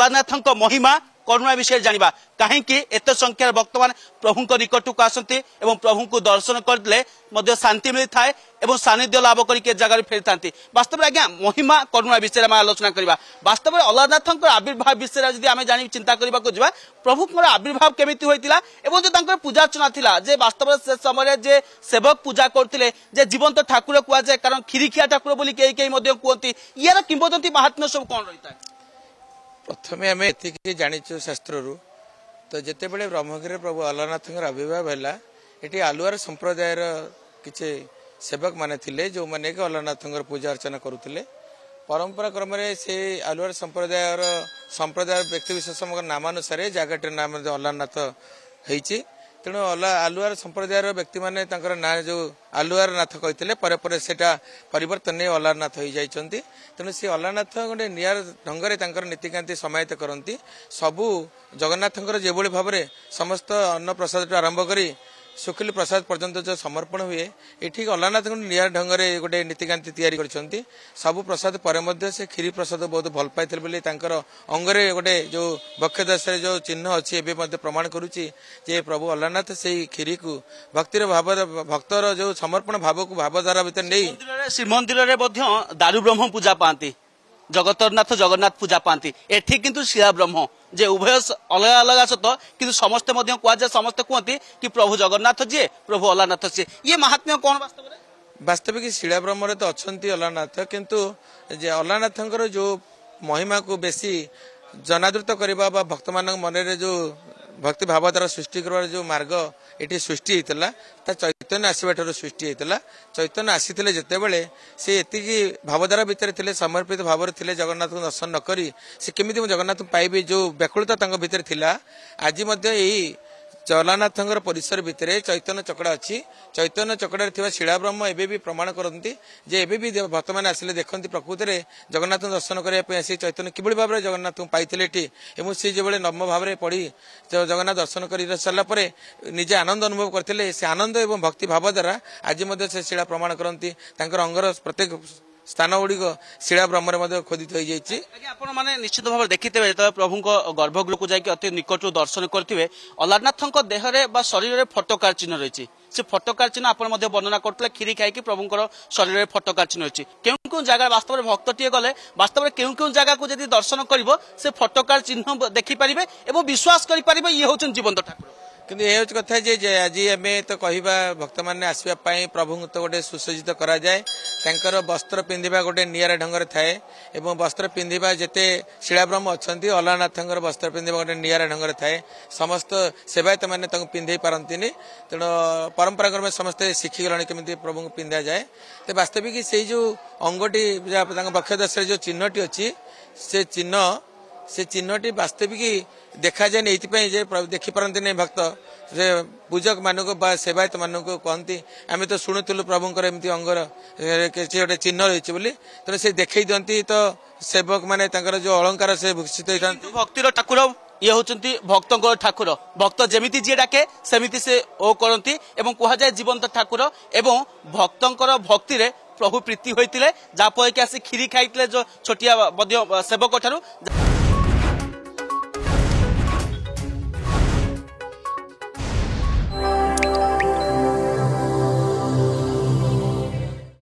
अलारनाथ महिमा करुणा विषय जाना कहीं एत संख्यार भक्त मान प्रभु निकटक आसती और प्रभु को दर्शन करदे शांति मिली थाए और सानिध्य लाभ करके जगह फेरी था। वास्तव में आज्ञा महिमा करुणा विषय में आलोचना करवा वास्तव में अलारनाथ आविर्भाव विषय में आम जान चिंता करने जावा प्रभु आविर्भाव केमिति होता और जो पूजा अर्चना था जे वास्तव में से समय जे सेवक पूजा करते जीवंत ठाकुर कह जाए कारण खिरिखिया ठाकुर बोली कई कई कहती यार किंवदंती महात्म्य सब कौन रही है। प्रथम आम ये जाचु शास्त्रु तो जिते बड़े ब्रह्मगिरी प्रभु अलारनाथ आविर्भाव है ये आलुआर संप्रदायर किसी सेवक माने थिले जो मैंने कि अलारनाथ पूजा अर्चना करुले परंपरा क्रम से आलुआर संप्रदायर संप्रदाय व्यक्तिशेष नामानुसार जगटे नाम अलारनाथ होती तेणु आलुआर संप्रदायर व्यक्ति मैंने ना जो आलुआर नाथ कहते पर सेन अलारनाथ हो जाती तेणु सी अलारनाथ गोटे निर ढंगे नीतिकांति समाहित करती सबू जगन्नाथ भाव में समस्त अन्न प्रसाद आरंभ कर सुखिल प्रसाद पर्यंत जो समर्पण हुए ये अलारनाथ निर ढंगे गोटे नीतिकांति या सबू प्रसाद पर से खीरी प्रसाद बहुत भल पाई अंगरे गोटे जो बक्षदास जो चिन्ह अच्छी एवं प्रमाण करुच्ची जे प्रभु अलारनाथ से खीरी को भक्तिर भाव भक्तर जो समर्पण भाव को भावधारा भर नहीं श्रीमंदिर दारू ब्रह्म पूजा पाती जगतरनाथ जगन्नाथ पूजा पाती एठी किंतु शिला ब्रह्म जे उभय अलग अलग सत कि समस्ते कहुए समस्त कहते कि प्रभु जगन्नाथ जी प्रभु अलारनाथ जी ये महात्म्य कौन वास्तविक शिला ब्रह्म तो अच्छा अलारनाथ किंतु अलारनाथ जो महिमा को बेसी जनादृत करवा भक्त मान मनरे जो भक्ति भाव द्वारा सृष्टि करवार जो मार्ग ये सृष्टि होता ता चैतन्य आसवा ठार सृष्टि होता चैतन्य आसी थे जितेबले सी एति भावधारा भितर थे समर्पित भाव थे जगन्नाथ को दर्शन नक सी केमी जगन्नाथ पाइबी जो व्याकुलता भितर था आज यही अलारनाथ परिसर भितर चैतन्य चकड़ा अच्छी चैतन्य चकड़े शिला ब्रह्म एवं प्रमाण करती भक्त मैंने आसिले देखते प्रकृति में जगन्नाथ दर्शन करने चैतन्य कि भाव में जगन्नाथ पाई सी जो नम भाव में पढ़ी जगन्नाथ दर्शन कर सारापर निजे आनंद अनुभव करते से आनंद और भक्ति भाव द्वारा आज से शिला प्रमाण करती अंगर प्रत्येक स्थान गुड़िक शिला ब्रह्म खोदित हो जाएगी। आपने निश्चित भाव देखिथे जो प्रभु गर्भगृह को जाकि अति निकट दर्शन करेंगे अलारनाथ देह शरीर में फटकार चिन्ह रही से फटकार चिन्ह आपने वर्णना करते खीरी खाई प्रभु शरीर में फटकार चिन्ह रही क्यों जगह वास्तव में भक्त टीए गले वास्तव में क्यों क्यों जगह को यदि दर्शन कर से फटकार चिन्ह देखिपारे और विश्वास करेंगे ये हूँ जीवंत ठाकुर किंतु ये हूँ कथा जे आज आम तो कहवा भक्त मैंने आसवाई प्रभु तो गोटे सुसज्जित कराए वस्त्र पिंधा गोटे निरा ढंगे थाए और वस्त्र पिंधा जिते शिलाब्रह्म अच्छा अलारनाथ वस्त्र पिंधा गोटे निरा ढंगे थाए समस्त सेवायत मैंने पिंधे पारती तेणु परंपरा क्रम समस्ते शिखिगला केमी प्रभु पिंधा जाए तो वास्तविक से जो अंगटी बक्षदास जो चिन्हटी अच्छी से चिन्हटी वास्तविक देखा जाए ये देखिपारती नहीं भक्त जे पूजक मानक सेवायत मानक कहती आम तो शुणुलु प्रभुंर एमती अंगर किसी गोटे चिन्ह रही बोली तेनाली से देखई दिखती तो सेवक माने जो अलंकार से भूषित होता भक्तिर ठाकुर ये होचंती भक्त ठाकुर भक्त जमिति जी डाके सेमिति से ओ करती कह जाए जीवंत ठाकुर एवं भक्त भक्ति प्रभु प्रीति होते जहाँफल कि आसी खीरी खाई जो छोटिया सेवक ठार